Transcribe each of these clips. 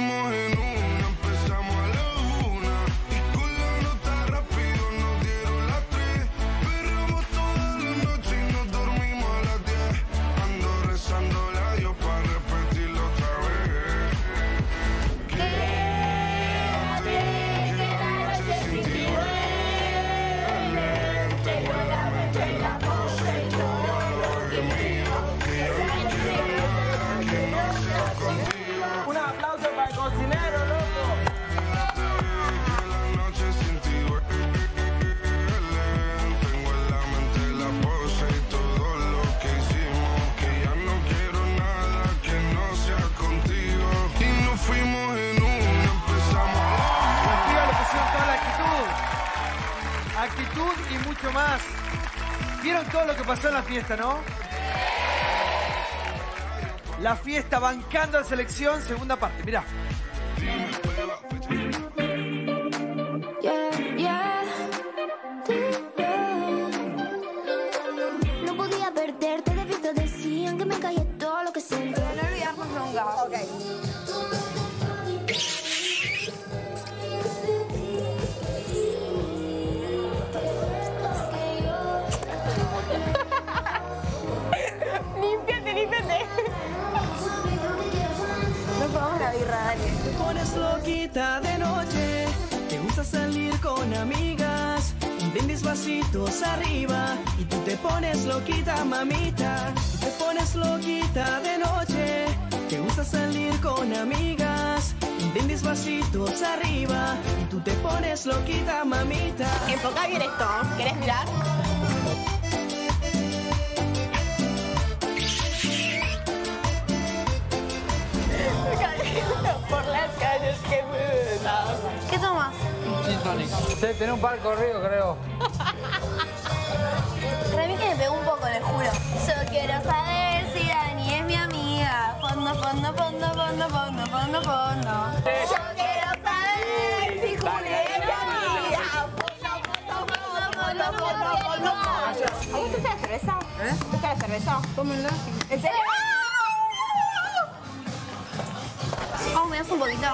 hicimos en una, empezamos a la una, y con la nota rápido nos dieron las 3. Perramos toda la noche y nos dormimos a las 10. Ando rezándole a Dios para repetirlo otra vez. Quédate, que la noche sin ti duele. Tengo la mente en la pose y todo lo que miro. Que yo no quiero nada que no sea contigo. Cocinero, loco. Que la noche sin ti duele. Tengo en la mente la pose y todo lo que hicimos. Que ya no quiero nada que no sea contigo. Y nos fuimos en una, empezamos a la activa lo que hicieron, toda la actitud. Actitud y mucho más. ¿Vieron todo lo que pasó en la fiesta, no? La fiesta bancando a la selección, segunda parte, mirá. No podía perderte, de fiesta decían que me callé todo lo que sentí. No olvidamos nunca, ok. Te pones loquita de noche, te gusta salir con amigas, brindis vasitos arriba, y tú te pones loquita, mamita. Te pones loquita de noche, te gusta salir con amigas, brindis vasitos arriba, y tú te pones loquita, mamita. Enfoca bien esto, ¿querés mirar? Por las calles que me... ¿Qué tomas? Un gin tonic. Usted tiene un par corrido, creo. Para mí que me pegó un poco, les juro. Yo quiero saber si Dani es mi amiga. Fondo, fondo, fondo, fondo, fondo, fondo, fondo. Yo quiero saber si Julia es mi amiga. Fondo, fondo, fondo, fondo, fondo, fondo. ¿A vos te gusta la cerveza? ¿Eh? ¿Te gusta la cerveza? Tómenla. ¿En serio? Oh, me das un poquito.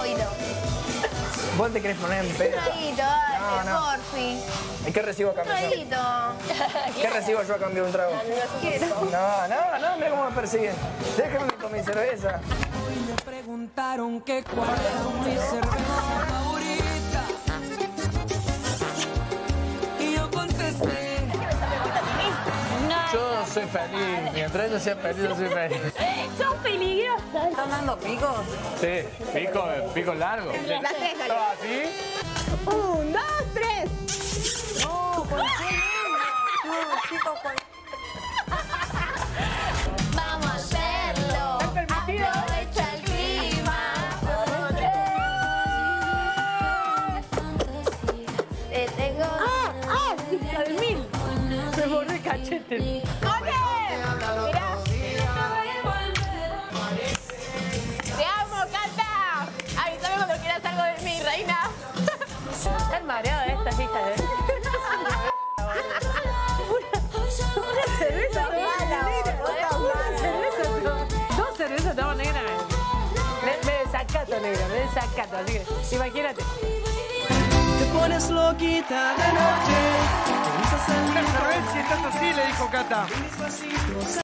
Oído. ¿Vos te querés poner en pedo? Oído, dale, no, no. Porfi. ¿Y qué recibo a cambio? Oído. ¿Qué recibo yo a cambio de un trago? No, mira cómo me persiguen. Déjenme con mi cerveza. Hoy me preguntaron que cuál era mi cerveza favorita. Y yo contesté. Yo soy feliz, mientras yo sea feliz, yo soy feliz. Son peligrosas. ¿Están dando picos? Sí, picos largos. Las tres, ¿no? ¿Así? 1, 2, 3. No, ¿por qué? No, chicos, ¿por qué? Vamos a hacerlo. ¿Está permitido? Aprovecha el clima. Te tengo... ¡Ah! ¡50.000! Me borré cachete. Están mareadas estas hijas, ¿eh? Una cerveza negra. Dos cervezas todas negras. Me desacato, negra, me desacato. Así que, imagínate. Te pones loquita de noche. Una cerveza y estás así, le dijo Cata.